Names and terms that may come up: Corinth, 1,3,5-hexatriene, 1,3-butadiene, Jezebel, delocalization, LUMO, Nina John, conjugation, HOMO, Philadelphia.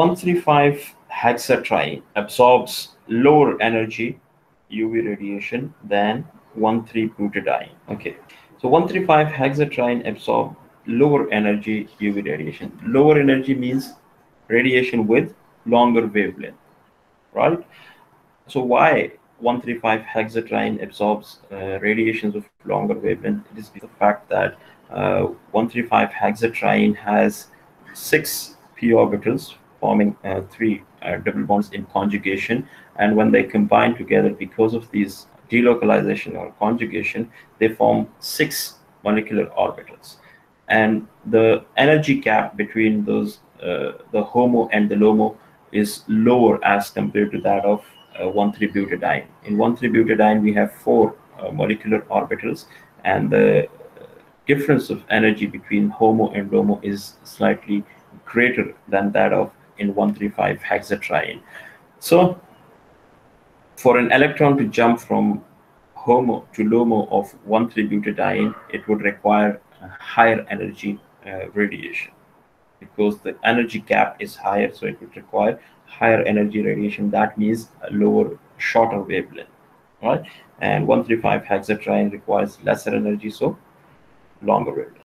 1,3,5-hexatriene absorbs lower energy UV radiation than 1,3-butadiene. Okay, so 1,3,5-hexatriene absorbs lower energy UV radiation. Lower energy means radiation with longer wavelength, right? So why 1,3,5-hexatriene absorbs radiations of longer wavelength? It is the fact that 1,3,5-hexatriene has 6 p orbitals forming 3 double bonds in conjugation, and when they combine together, because of these delocalization or conjugation, they form 6 molecular orbitals, and the energy gap between those the HOMO and the LUMO is lower as compared to that of 1,3-butadiene. In 1,3-butadiene, we have 4 molecular orbitals, and the difference of energy between HOMO and LUMO is slightly greater than that of in 1,3,5-hexatriene. So for an electron to jump from HOMO to LUMO of 1,3-butadiene, it would require a higher energy radiation, because the energy gap is higher, so it would require higher energy radiation. That means a lower, shorter wavelength, right? And 1,3,5-hexatriene requires lesser energy, so longer wavelength.